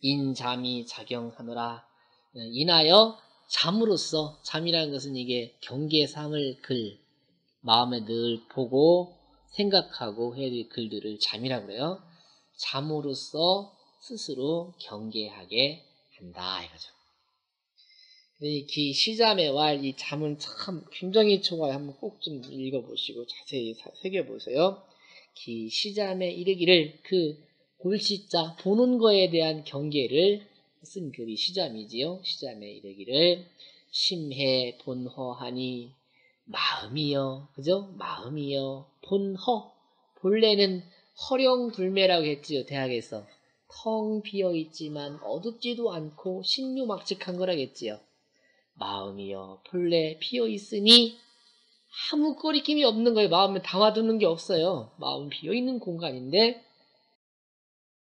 인잠이 작용하노라. 인하여 잠으로써, 잠이라는 것은 이게 경계의 상을 글, 마음에 늘 보고 생각하고 해야 될 글들을 잠이라고 그래요. 잠으로써 스스로 경계하게 한다 이거죠. 이 시자매와 이 잠은 참 굉장히 좋아요. 한번 꼭 좀 읽어보시고 자세히 새겨보세요. 기 시자매 이르기를, 그 골시자 보는 거에 대한 경계를 쓴 글이 시자매지요. 시자매 이르기를 심해 본허하니 마음이여, 그죠? 마음이여 본허, 본래는 허령불매라고 했지요. 대학에서 텅 비어있지만 어둡지도 않고 신유막측한 거라겠지요. 마음이여 본래 비어있으니 아무 거리낌이 없는 거예요. 마음에 담아두는 게 없어요. 마음 비어있는 공간인데,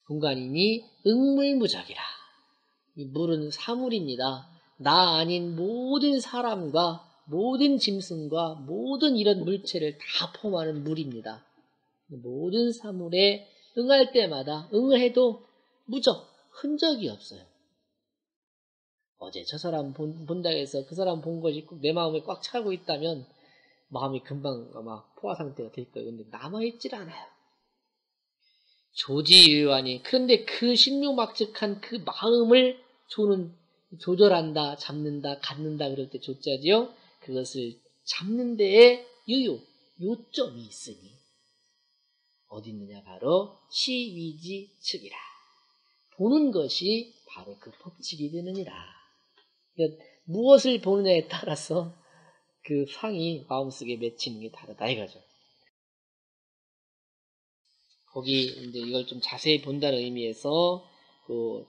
공간이니 응물무적이라. 이 물은 사물입니다. 나 아닌 모든 사람과 모든 짐승과 모든 이런 물체를 다 포함하는 물입니다. 모든 사물에 응할 때마다 응을 해도 무적, 흔적이 없어요. 어제 저 사람 본다 해서 그 사람 본 것이 꼭 내 마음에 꽉 차고 있다면 마음이 금방 아마 포화 상태가 될 거예요. 근데 남아있질 않아요. 조지유환이, 그런데 그 신묘막측한 그 마음을 조는, 조절한다, 잡는다, 갖는다 그럴 때 조자지요. 그것을 잡는 데에 유요, 요점이 있으니 어디 있느냐, 바로 시위지 측이라. 보는 것이 바로 그 법칙이 되느니라. 그러니까 무엇을 보느냐에 따라서 그 상이 마음속에 맺히는 게 다르다 이거죠. 거기 이제 이걸 좀 자세히 본다는 의미에서 그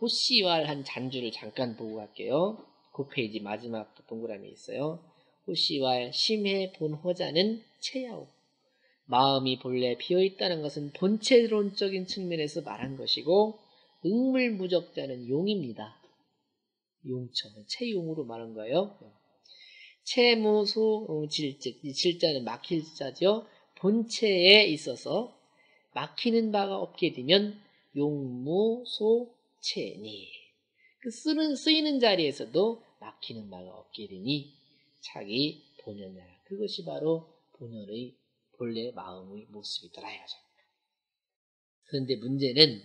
호시왈 한 잔주를 잠깐 보고 갈게요. 9페이지 마지막 동그라미 있어요. 호시왈 심해 본허자는 체야오. 마음이 본래 비어있다는 것은 본체론적인 측면에서 말한 것이고, 응물무적자는 용입니다. 용처, 체용으로 말한 거예요. 체무소질즉, 이 질자는 막힐 자죠. 본체에 있어서 막히는 바가 없게 되면 용무소체니, 그 쓰이는 자리에서도 막히는 바가 없게 되니 자기 본연이라. 그것이 바로 본연의 본래 마음의 모습이더라 이거죠. 그런데 문제는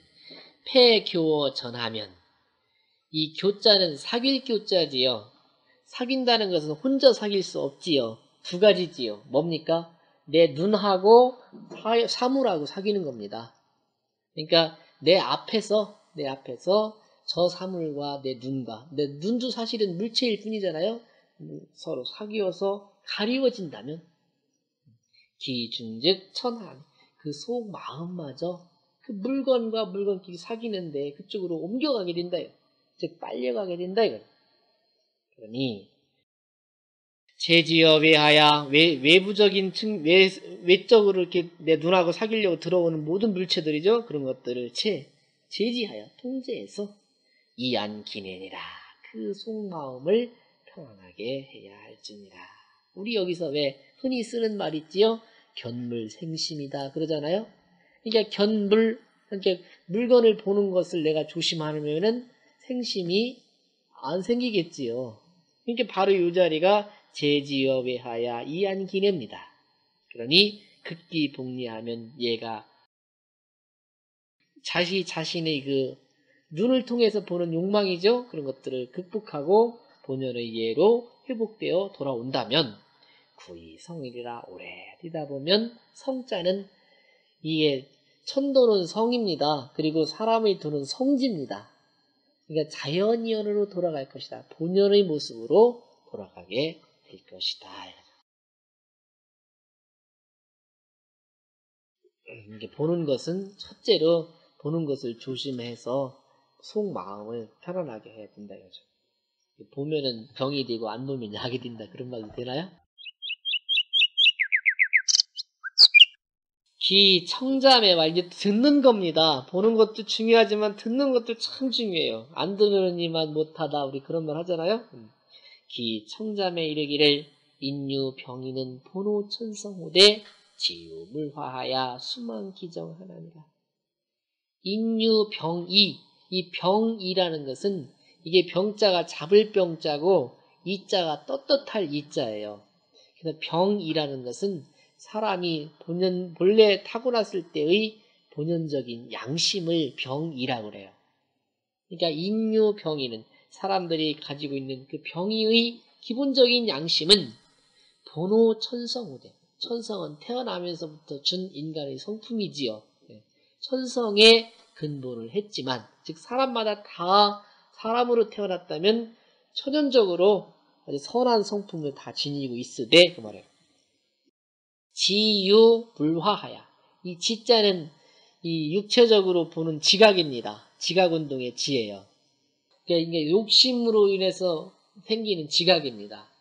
폐교어 전하면, 이 교자는 사귈 교자지요. 사귄다는 것은 혼자 사귈 수 없지요. 두 가지지요. 뭡니까? 내 눈하고 사물하고 사귀는 겁니다. 그러니까 내 앞에서 저 사물과 내 눈과, 내 눈도 사실은 물체일 뿐이잖아요. 서로 사귀어서 가리워진다면 기중즉 천한, 그 속 마음마저 그 물건과 물건끼리 사귀는데 그쪽으로 옮겨가게 된다. 즉 빨려가게 된다 이거. 그러니 제지어 외하야, 외부적인 외적으로 이렇게 내 눈하고 사귀려고 들어오는 모든 물체들이죠. 그런 것들을 제지하여 통제해서 이안 기내니라. 그 속마음을 평안하게 해야 할지니라. 우리 여기서 왜 흔히 쓰는 말 있지요? 견물생심이다 그러잖아요. 그러니까 그러니까 물건을 보는 것을 내가 조심하면은 생심이 안 생기겠지요. 그러니까 바로 이 자리가 제지어 외하야 이안기냅니다. 그러니 극기 복리하면 얘가 자신의 그 눈을 통해서 보는 욕망이죠. 그런 것들을 극복하고 본연의 예로 회복되어 돌아온다면 구이 성일이라. 오래 뛰다 보면, 성자는 이게 천도는 성입니다. 그리고 사람의 도는 성지입니다. 그러니까 자연이언으로 돌아갈 것이다. 본연의 모습으로 돌아가게 될 것이다. 이게 보는 것은, 첫째로 보는 것을 조심해서 속마음을 편안하게 해야 된다 이거죠. 보면은 병이 되고 안 보면 약이 된다 그런 말도 되나요? 기 청자매와, 이제 듣는 겁니다. 보는 것도 중요하지만 듣는 것도 참 중요해요. 안 들으는 이만 못하다, 우리 그런 말 하잖아요. 기 청자매 이르기를 인유 병이는 본호 천성호대 지유 물화하야 수만 기정하나니라. 인유 병이, 이 병이라는 것은 이게 병자가 잡을 병자고 이자가 떳떳할 이자예요. 그래서 병이라는 것은 사람이 본래 타고났을 때의 본연적인 양심을 병이라고 그래요. 그러니까 인유병이는 사람들이 가지고 있는 그 병의의 기본적인 양심은 본호 천성우대. 천성은 태어나면서부터 준 인간의 성품이지요. 천성의 근본을 했지만, 즉 사람마다 다 사람으로 태어났다면 천연적으로 선한 성품을 다 지니고 있으되 그 말이에요. 지유불화하야. 이 지자는 이 육체적으로 보는 지각입니다. 지각운동의 지예요. 그러니까 이게 욕심으로 인해서 생기는 지각입니다.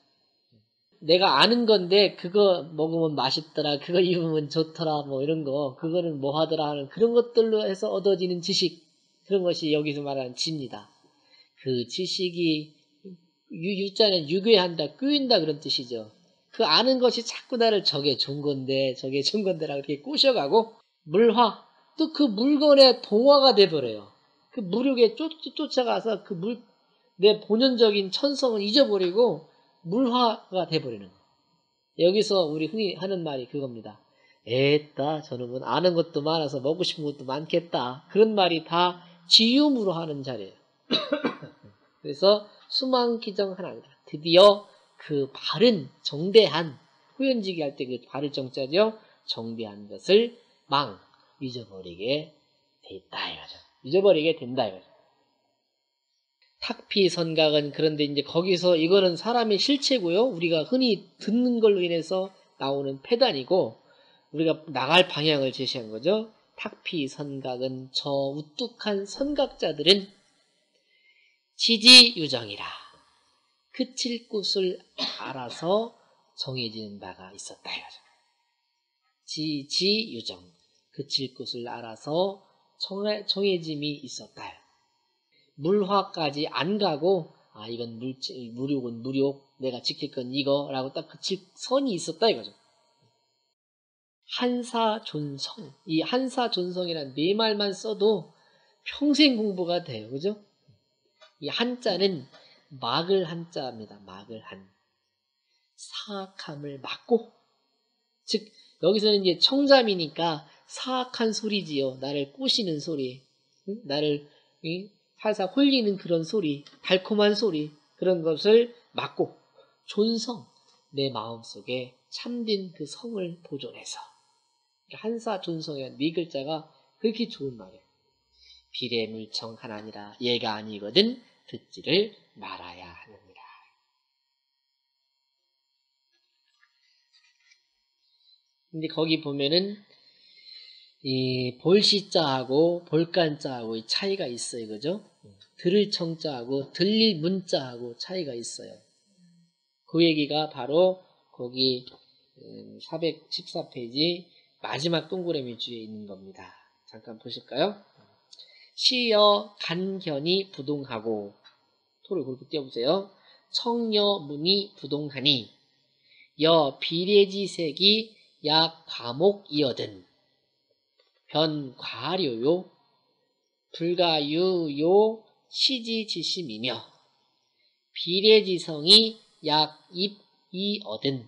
내가 아는 건데 그거 먹으면 맛있더라, 그거 입으면 좋더라, 뭐 이런 거, 그거는 뭐 하더라 하는 그런 것들로 해서 얻어지는 지식, 그런 것이 여기서 말하는 지입니다. 그 지식이 유자는 유괴한다, 꾸인다 그런 뜻이죠. 그 아는 것이 자꾸 나를 저게 좋은 건데 저게 좋은 건데라 그렇게 꼬셔가고 물화, 또 그 물건의 동화가 돼버려요. 그 무력에 쫓아가서 그 내 본연적인 천성을 잊어버리고 물화가 돼버리는 거예요. 여기서 우리 흔히 하는 말이 그겁니다. 에따 저놈은 아는 것도 많아서 먹고 싶은 것도 많겠다. 그런 말이 다 지음으로 하는 자리예요. 그래서 수망기정 하나입니다. 드디어 그 바른 정대한 후연지기 할 때 그 바른 정자죠. 정대한 것을 망 잊어버리게 돼 있다 이거죠. 잊어버리게 된다 이거죠. 탁피선각은 그런데 이제 거기서 이거는 사람의 실체고요. 우리가 흔히 듣는 걸로 인해서 나오는 패단이고 우리가 나갈 방향을 제시한 거죠. 탁피선각은 저 우뚝한 선각자들은 지지유정이라 그칠 곳을 알아서 정해지는 바가 있었다 이거죠. 지지유정 그칠 곳을 알아서 정해짐이 있었다. 물화까지 안 가고 아 이건 무력은 무력 내가 지킬 건 이거라고 딱 그칠 선이 있었다 이거죠. 한사존성 이 한사존성이란 네 말만 써도 평생 공부가 돼요. 그죠? 이 한자는 막을 한자입니다. 막을 한 사악함을 막고 즉 여기서는 이제 청잠이니까 사악한 소리지요. 나를 꼬시는 소리 나를 살살 홀리는 그런 소리, 달콤한 소리 그런 것을 막고 존성, 내 마음속에 참된 그 성을 보존해서 한사존성이라는 네 글자가 그렇게 좋은 말이에요. 비례물청 하나니라 얘가 아니거든 듣지를 말아야 하느니라. 근데 거기 보면은 이 볼시자하고 볼간자하고 이 차이가 있어요. 그죠? 들을 청자하고 들릴 문자하고 차이가 있어요. 그 얘기가 바로 거기 414페이지 마지막 동그라미 주에 있는 겁니다. 잠깐 보실까요? 시여 간견이 부동하고 토를 그렇게 띄워보세요. 청여 문이 부동하니 여 비례지색이 약 과목이어든 변과료요 불가유요 시지지심이며 비례지성이 약입이 얻은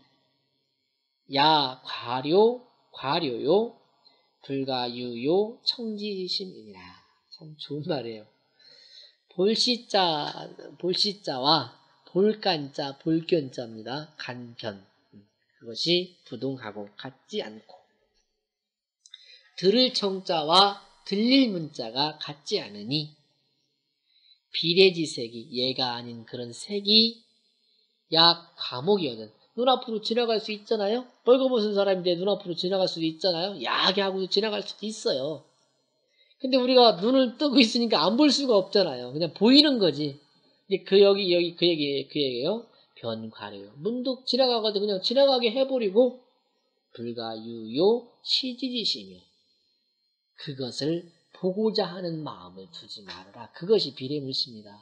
야과료 과료요 불가유요 청지지심이니라. 참 좋은 말이에요. 볼시자와 볼간자 볼견자입니다. 간견 그것이 부동하고 같지 않고 들을 청자와 들릴 문자가 같지 않으니 비례지색이 얘가 아닌 그런 색이 약 과목이어든 눈앞으로 지나갈 수 있잖아요. 벌거벗은 사람인데 눈앞으로 지나갈 수도 있잖아요. 야하게 하고도 지나갈 수도 있어요. 근데 우리가 눈을 뜨고 있으니까 안 볼 수가 없잖아요. 그냥 보이는 거지. 근데 그 얘기예요. 변과래요. 문득 지나가가지고 그냥 지나가게 해버리고 불가유요 시지지심이요. 그것을 보고자 하는 마음을 두지 말아라. 그것이 비례물씨입니다.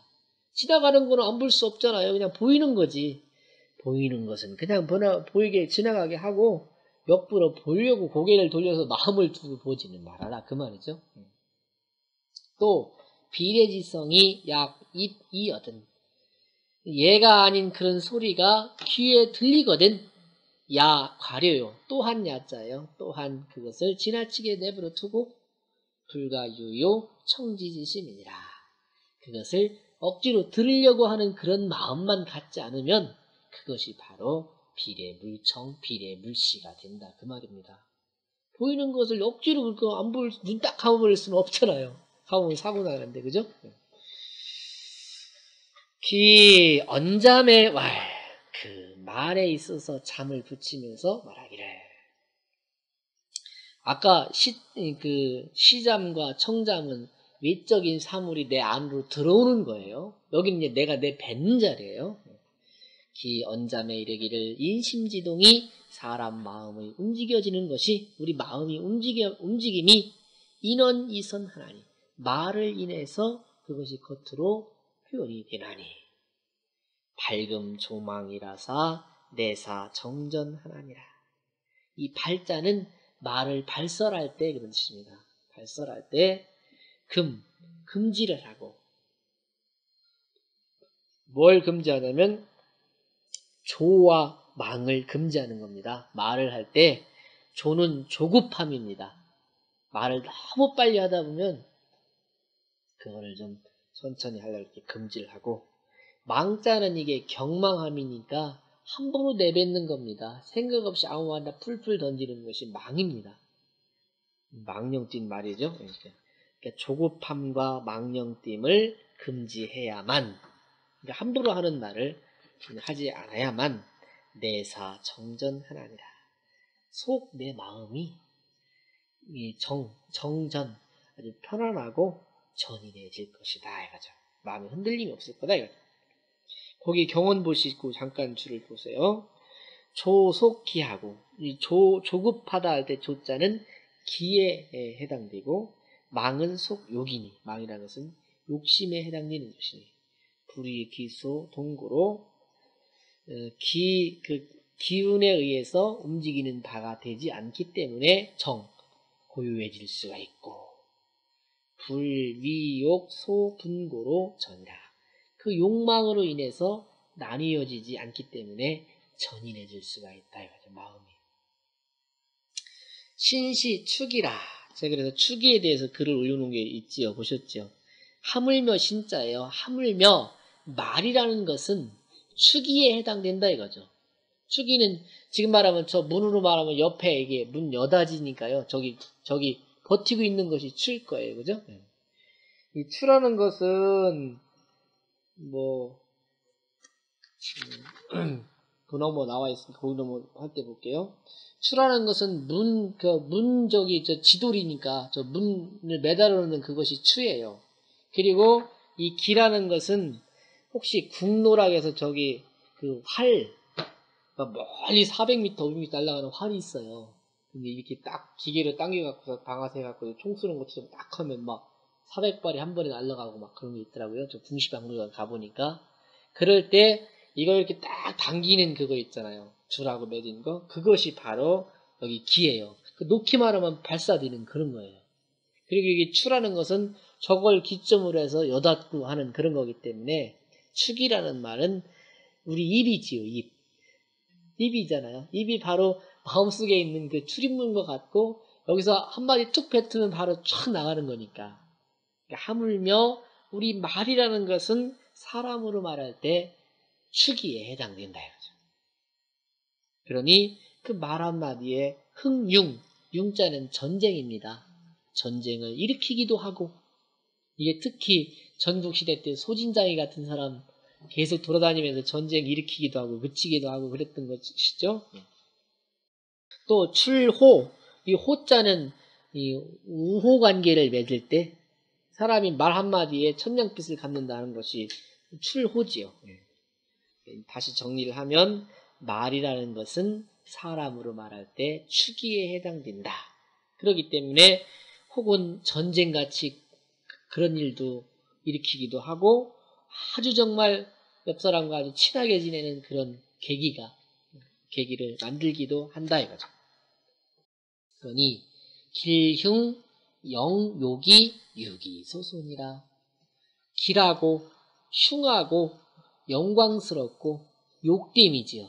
지나가는 거는 안 볼 수 없잖아요. 그냥 보이는 거지. 보이는 것은 그냥 보이게 지나가게 하고 옆으로 보려고 고개를 돌려서 마음을 두고 보지는 말아라. 그 말이죠. 또 비례지성이 약입이어든 예가 아닌 그런 소리가 귀에 들리거든 야 과려요. 또한 야자예요. 또한 그것을 지나치게 내버려 두고 불가유요 청지지심이니라. 그것을 억지로 들으려고 하는 그런 마음만 갖지 않으면 그것이 바로 비례물청, 비례물시가 된다 그 말입니다. 보이는 것을 억지로 그거 안 보일 눈 딱 감아버릴 수는 없잖아요. 감으면 사고 나는데 그죠? 귀 언잠의 왈 그 말에 있어서 잠을 붙이면서 말하기를 아까 시잠과 청잠은 외적인 사물이 내 안으로 들어오는 거예요. 여기는 이제 내가 내뱉는 자리예요. 기 언잠에 이르기를 인심지동이 사람 마음이 움직여지는 것이 우리 마음이 움직임이 인언이선하나니 말을 인해서 그것이 겉으로 표현이 되나니 밝음 조망이라사 내사 정전하나니라. 이 발자는 말을 발설할 때 그런 뜻입니다. 발설할 때 금지를 하고 뭘 금지하냐면 조와 망을 금지하는 겁니다. 말을 할 때 조는 조급함입니다. 말을 너무 빨리 하다 보면 그거를 좀 천천히 하려고 이렇게 금지를 하고 망자는 이게 경망함이니까 함부로 내뱉는 겁니다. 생각 없이 아무 말이나 풀풀 던지는 것이 망입니다. 망령뛴 말이죠. 그러니까 조급함과 망령뛴을 금지해야만 그러니까 함부로 하는 말을 하지 않아야만 내사 정전하나니라. 속 내 마음이 정전 아주 편안하고 전인해질 것이다 이거죠. 마음에 흔들림이 없을 거다 이거죠. 거기 경원 보시고 잠깐 줄을 보세요. 조속기하고 이 조급하다 할 때 조자는 기에 해당되고 망은 속욕이니 망이라는 것은 욕심에 해당되는 것이니 불의 기소 동고로 기운에 의해서 움직이는 바가 되지 않기 때문에 정 고요해질 수가 있고 불위욕 소분고로 전이라. 그 욕망으로 인해서 나뉘어지지 않기 때문에 전인해질 수가 있다 이거죠. 마음이 신시 축이라. 제가 그래서 축이에 대해서 글을 올려놓은 게 있지요. 보셨죠? 하물며 신자예요. 하물며 말이라는 것은 축이에 해당된다 이거죠. 축이는 지금 말하면 저 문으로 말하면 옆에 이게 문 여닫이니까요. 저기 버티고 있는 것이 추일 거예요. 그죠? 이 추라는 것은 그놈 나와 있으니까 거기 넘어 할 때 볼게요. 추라는 것은 저 지돌이니까 저 문을 매달아 놓는 그것이 추예요. 그리고 이 기라는 것은 혹시 국노락에서 저기 그 활, 그러니까 멀리 400m, 500m 날아가는 활이 있어요. 근데 이렇게 딱 기계를 당겨갖고서 방아쇠갖고 총 쏘는 것처럼 딱 하면 막 400발이 한 번에 날아가고 막 그런 게 있더라고요. 저 궁시박물관 가보니까. 그럴 때 이걸 이렇게 딱 당기는 그거 있잖아요. 줄하고 맺은 거. 그것이 바로 여기 기예요. 놓기만 하면 발사되는 그런 거예요. 그리고 이게 추라는 것은 저걸 기점으로 해서 여닫고 하는 그런 거기 때문에 축이라는 말은 우리 입이지요. 입이잖아요. 입이 바로 마음속에 있는 그 출입문과 같고 여기서 한마디 툭 뱉으면 바로 촥 나가는 거니까. 하물며 우리 말이라는 것은 사람으로 말할 때 축이에 해당된다 이거죠. 그러니 그 말 한마디에 흥융, 융자는 전쟁입니다. 전쟁을 일으키기도 하고 이게 특히 전국시대 때 소진장이 같은 사람 계속 돌아다니면서 전쟁 일으키기도 하고 그치기도 하고 그랬던 것이죠. 또 출호, 이 호자는 이 우호관계를 맺을 때 사람이 말 한마디에 천냥빛을 갖는다는 것이 출호지요. 다시 정리를 하면 말이라는 것은 사람으로 말할 때 추기에 해당된다. 그렇기 때문에 혹은 전쟁같이 그런 일도 일으키기도 하고 아주 정말 옆 사람과 아주 친하게 지내는 그런 계기를 만들기도 한다 이거죠. 그러니 길흉 영욕이 유기소손이라. 길하고 흉하고 영광스럽고 욕됨이지요.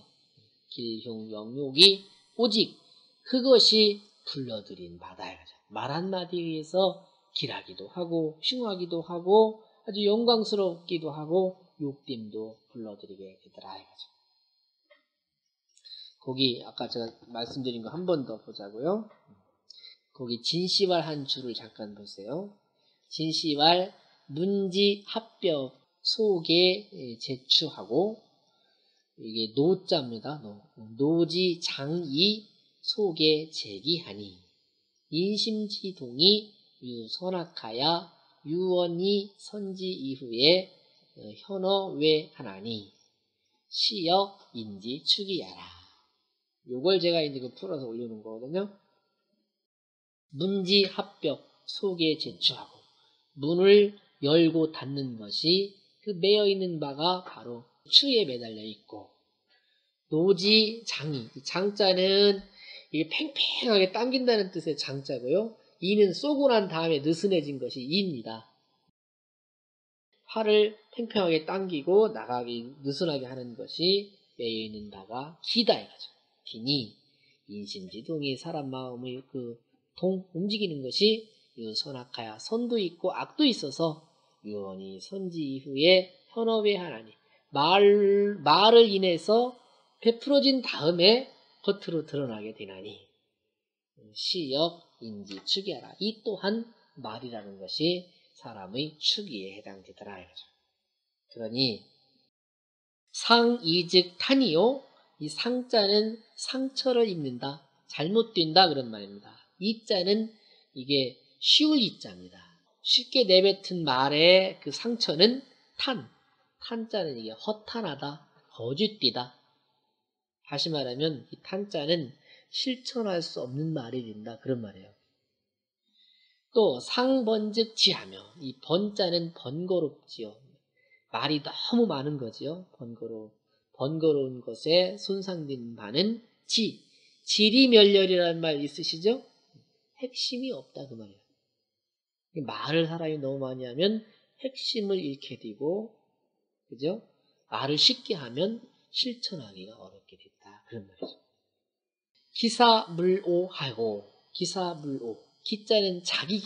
길흉 영욕이 오직 그것이 불러들인 바다에 가죠. 말 한마디에 의해서 길하기도 하고 흉하기도 하고 아주 영광스럽기도 하고 욕됨도 불러들이게 되더라 이거죠. 거기 아까 제가 말씀드린 거 한 번 더 보자고요. 거기 진시왈 한 줄을 잠깐 보세요. 진시왈 문지 합벽 속에 제추하고 이게 노자입니다. 노지 장이 속에 제기하니 인심지동이 유선악하야 유언이 선지 이후에 현어외 하나니 시역 인지 축이야라. 요걸 제가 이제 풀어서 올려놓은 거거든요. 문지 합벽 속에 제추하고 문을 열고 닫는 것이 그 매여 있는 바가 바로 추에 매달려 있고 노지 장이 장자는 이게 팽팽하게 당긴다는 뜻의 장자고요. 이는 쏘고 난 다음에 느슨해진 것이 이입니다. 활을 팽팽하게 당기고 나가기 느슨하게 하는 것이 매여 있는 바가 기다 이거죠. 기니 인심지동이 사람 마음의 그 동 움직이는 것이 유선악하야 선도 있고 악도 있어서 유언이 선지 이후에 현업에 하나니 말을 인해서 베풀어진 다음에 겉으로 드러나게 되나니 시역 인지 추기하라. 이 또한 말이라는 것이 사람의 추기에 해당되더라 이거죠. 그러니 상이즉 탄이요. 이 상자는 상처를 입는다, 잘못된다 그런 말입니다. 이자는 이게 쉬울 이자입니다. 쉽게 내뱉은 말의 그 상처는 탄자는 이게 허탄하다, 거짓되다. 다시 말하면 이 탄자는 실천할 수 없는 말이 된다 그런 말이에요. 또 상번즉 지하며 이 번자는 번거롭지요. 말이 너무 많은 거지요. 번거로운 것에 손상된 바는 지리멸렬이라는 말 있으시죠? 핵심이 없다 그 말이에요. 말을 사람이 너무 많이 하면 핵심을 잃게 되고, 그죠? 말을 쉽게 하면 실천하기가 어렵게 됐다 그런 말이죠. 기사물오하고 기사물오 기자는 자기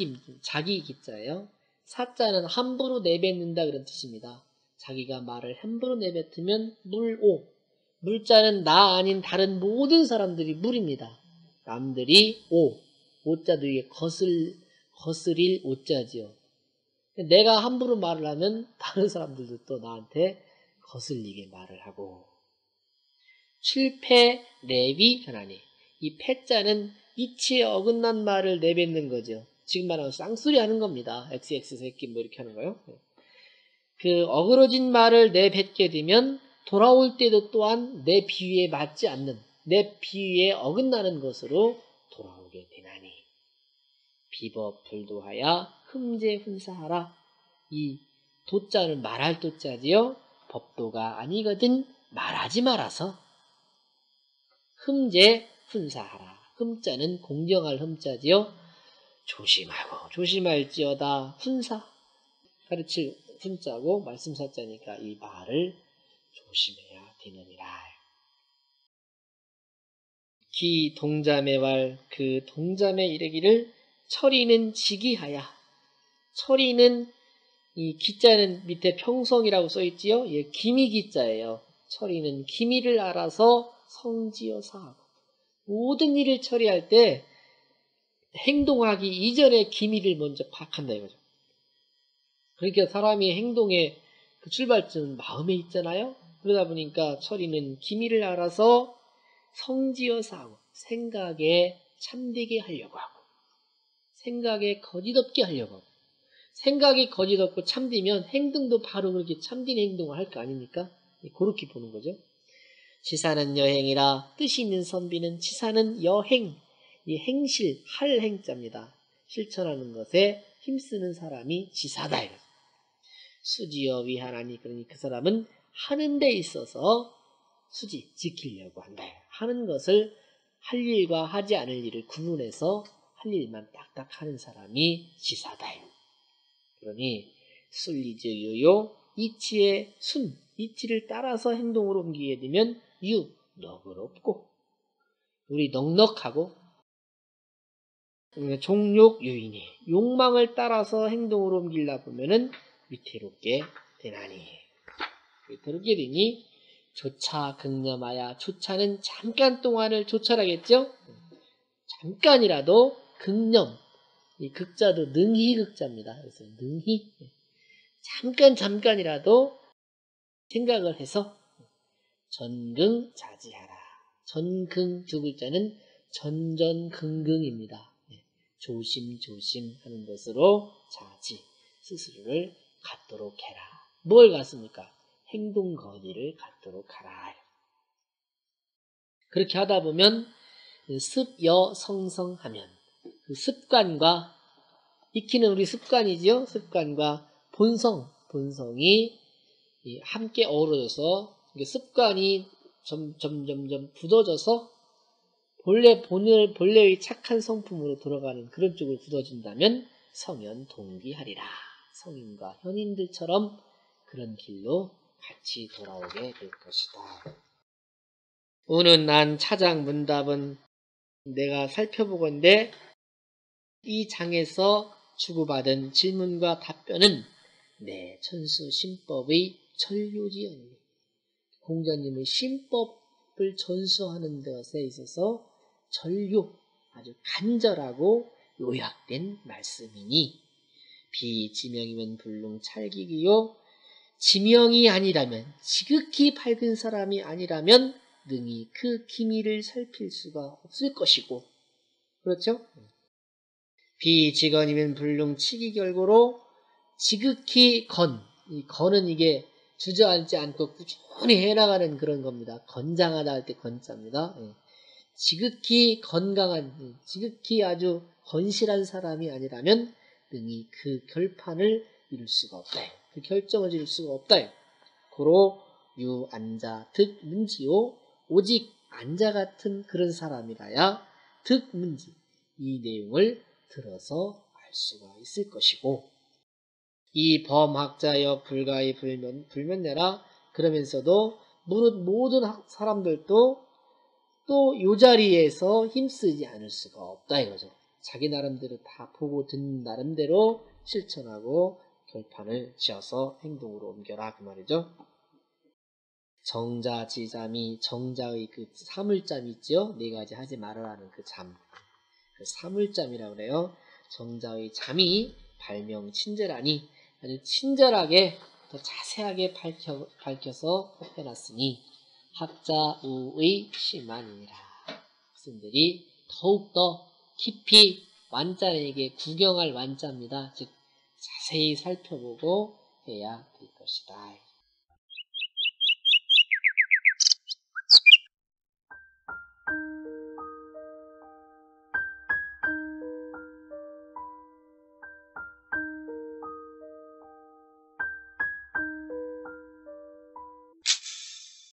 기자예요. 사자는 함부로 내뱉는다 그런 뜻입니다. 자기가 말을 함부로 내뱉으면 물오 물자는 나 아닌 다른 모든 사람들이 물입니다. 남들이 오자도 이게 거슬릴 오자지요. 내가 함부로 말을 하면 다른 사람들도 또 나한테 거슬리게 말을 하고 실패 내비 하나니 이 패자는 이치에 어긋난 말을 내뱉는 거죠. 지금 말하면 쌍수리 하는 겁니다. XX 새끼 뭐 이렇게 하는 거요. 그 어그러진 말을 내뱉게 되면 돌아올 때도 또한 내 비위에 맞지 않는 내 비위에 어긋나는 것으로 돌아오게 되나니 비법 불도하야 흠제 훈사하라. 이 도자는 말할 도자지요. 법도가 아니거든 말하지 말아서 흠제 훈사하라. 흠자는 공경할 흠자지요. 조심하고 조심할지어다. 훈사 가르칠 훈자고 말씀사자니까 이 말을 조심해야 되느니라. 기 동자매 왈 그 동자매 이르기를 철이는 지기하야. 철이는 이 기자는 밑에 평성이라고 써있지요. 예, 기미 기자예요. 철이는 기미를 알아서 성지어 사하고 모든 일을 처리할 때 행동하기 이전에 기미를 먼저 파악한다 이거죠. 그러니까 사람이 행동의 그 출발점은 마음에 있잖아요. 그러다 보니까 철이는 기미를 알아서 성지어서 하고 생각에 참되게 하려고 하고 생각에 거짓없게 하려고 하고 생각이 거짓없고 참되면 행동도 바로 그렇게 참된 행동을 할 거 아닙니까? 그렇게 보는 거죠. 지사는 여행이라 뜻이 있는 선비는 지사는 여행, 이 행실, 할 행자입니다. 실천하는 것에 힘쓰는 사람이 지사다. 수지여 위하라니 그러니 그 사람은 하는 데 있어서 수지, 지키려고 한다. 하는 것을 할 일과 하지 않을 일을 구분해서 할 일만 딱딱 하는 사람이 지사다. 그러니 순리적이요 이치의 순, 이치를 따라서 행동으로 옮기게 되면 유, 너그럽고 우리 넉넉하고 종욕 요인이 욕망을 따라서 행동으로 옮기려 보면은 위태롭게 되나니 위태롭게 되니 조차 극념하여 조차는 잠깐 동안을 조찰하겠죠? 잠깐이라도 극념 이 극자도 능히 극자입니다. 그래서 능히 잠깐이라도 생각을 해서 전긍자지하라. 전긍 두 글자는 전전긍긍입니다. 조심조심 하는 것으로 자지 스스로를 갖도록 해라. 뭘 갖습니까? 행동 거리를 갖도록 하라. 그렇게 하다 보면 습여성성하면 그 습관과 익히는 우리 습관이지요. 습관과 본성이 함께 어우러져서 습관이 점점 굳어져서 본래 본래의 착한 성품으로 돌아가는 그런 쪽으로 굳어진다면 성현 동기하리라. 성인과 현인들처럼 그런 길로 같이 돌아오게 될 것이다. 오는 난 차장 문답은 내가 살펴보건대 이 장에서 주고받은 질문과 답변은 내 천수심법의 전료지언니 공자님의 심법을 전수하는 것에 있어서 전료, 아주 간절하고 요약된 말씀이니 비지명이면 불능 찰기기요 지명이 아니라면 지극히 밝은 사람이 아니라면 능히 그 기미를 살필 수가 없을 것이고 그렇죠? 비지건이면 불능 치기 결고로 지극히 건, 이 건은 이게 주저앉지 않고 꾸준히 해나가는 그런 겁니다. 건장하다 할 때 건자입니다. 지극히 건강한, 지극히 아주 건실한 사람이 아니라면 능히 그 결판을 이룰 수가 없다. 그 결정을 이룰 수가 없다. 고로 유, 안자, 득, 문지요. 오직 안자 같은 그런 사람이라야 득, 문지. 이 내용을 들어서 알 수가 있을 것이고 이 범학자여 불가의 불면내라 그러면서도 무릇 모든 사람들도 또 요 자리에서 힘쓰지 않을 수가 없다 이거죠. 자기 나름대로 다 보고 듣는 나름대로 실천하고 결판을 지어서 행동으로 옮겨라 그 말이죠. 정자지잠이 정자의 그 사물잠 있지요. 네 가지 하지 말아라는 그 잠. 그 사물잠이라고 그래요. 정자의 잠이 발명 친절하니 아주 친절하게 더 자세하게 밝혀서 해놨으니 학자우의 심안이니라. 학생들이 더욱더 깊이 완자에게 구경할 완자입니다. 즉 자세히 살펴보고 해야 될 것이다.